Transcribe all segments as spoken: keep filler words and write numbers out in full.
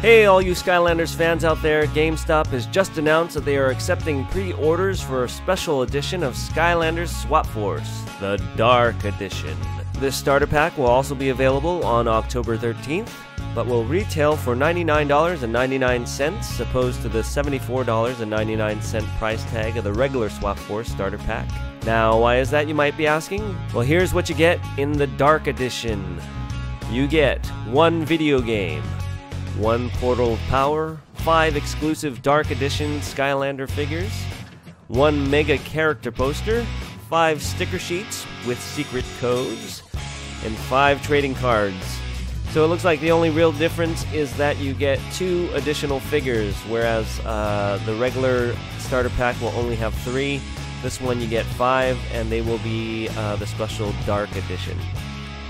Hey all you Skylanders fans out there, GameStop has just announced that they are accepting pre-orders for a special edition of Skylanders Swap Force, the Dark Edition. This starter pack will also be available on October thirteenth, but will retail for ninety-nine dollars and ninety-nine cents opposed to the seventy-four dollars and ninety-nine cents price tag of the regular Swap Force starter pack. Now, why is that, you might be asking? Well, here's what you get in the Dark Edition. You get one video game, one Portal of Power, five exclusive Dark Edition Skylander figures, one Mega Character Poster, five sticker sheets with secret codes, and five trading cards. So it looks like the only real difference is that you get two additional figures, whereas uh, the regular starter pack will only have three. This one you get five, and they will be uh, the special Dark Edition.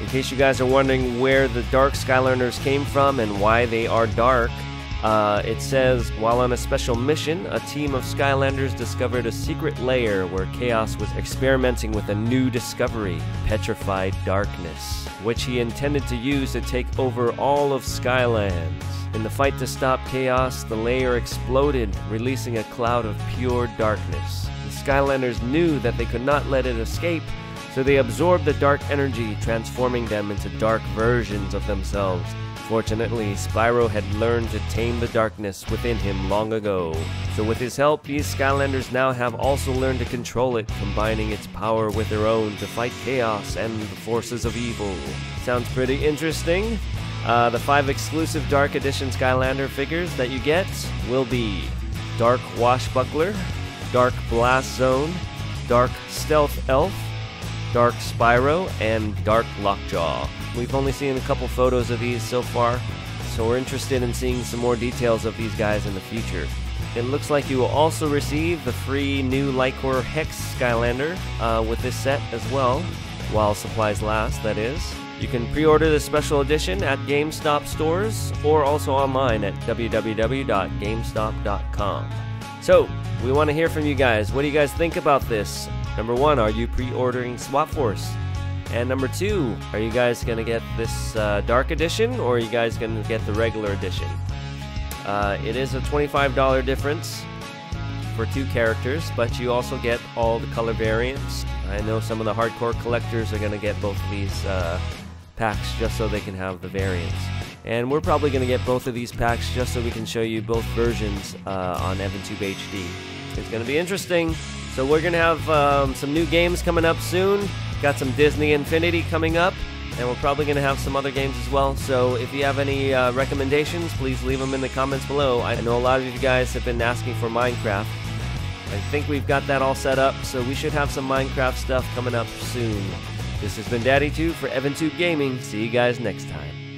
In case you guys are wondering where the Dark Skylanders came from and why they are dark, uh, it says, while on a special mission, a team of Skylanders discovered a secret lair where Kaos was experimenting with a new discovery, Petrified Darkness, which he intended to use to take over all of Skylands. In the fight to stop Kaos, the lair exploded, releasing a cloud of pure darkness. The Skylanders knew that they could not let it escape, so they absorb the dark energy, transforming them into dark versions of themselves. Fortunately, Spyro had learned to tame the darkness within him long ago. So with his help, these Skylanders now have also learned to control it, combining its power with their own to fight Kaos and the forces of evil. Sounds pretty interesting. Uh, the five exclusive Dark Edition Skylander figures that you get will be Dark Washbuckler, Dark Blast Zone, Dark Stealth Elf, Dark Spyro, and Dark Lockjaw. We've only seen a couple photos of these so far, so we're interested in seeing some more details of these guys in the future. It looks like you will also receive the free new LightCore Hex Skylander uh, with this set as well, while supplies last, that is. You can pre-order the special edition at GameStop stores or also online at w w w dot gamestop dot com. So, we want to hear from you guys. What do you guys think about this? Number one, are you pre-ordering Swap Force? And number two, are you guys going to get this uh, Dark Edition, or are you guys going to get the regular edition? Uh, it is a twenty-five dollar difference for two characters, but you also get all the color variants. I know some of the hardcore collectors are going to get both of these uh, packs just so they can have the variants. And we're probably going to get both of these packs just so we can show you both versions uh, on EvanTube H D. It's going to be interesting. So we're going to have um, some new games coming up soon. Got some Disney Infinity coming up, and we're probably going to have some other games as well. So if you have any uh, recommendations, please leave them in the comments below. I know a lot of you guys have been asking for Minecraft. I think we've got that all set up, so we should have some Minecraft stuff coming up soon. This has been Daddy two for EvanTube Gaming. See you guys next time.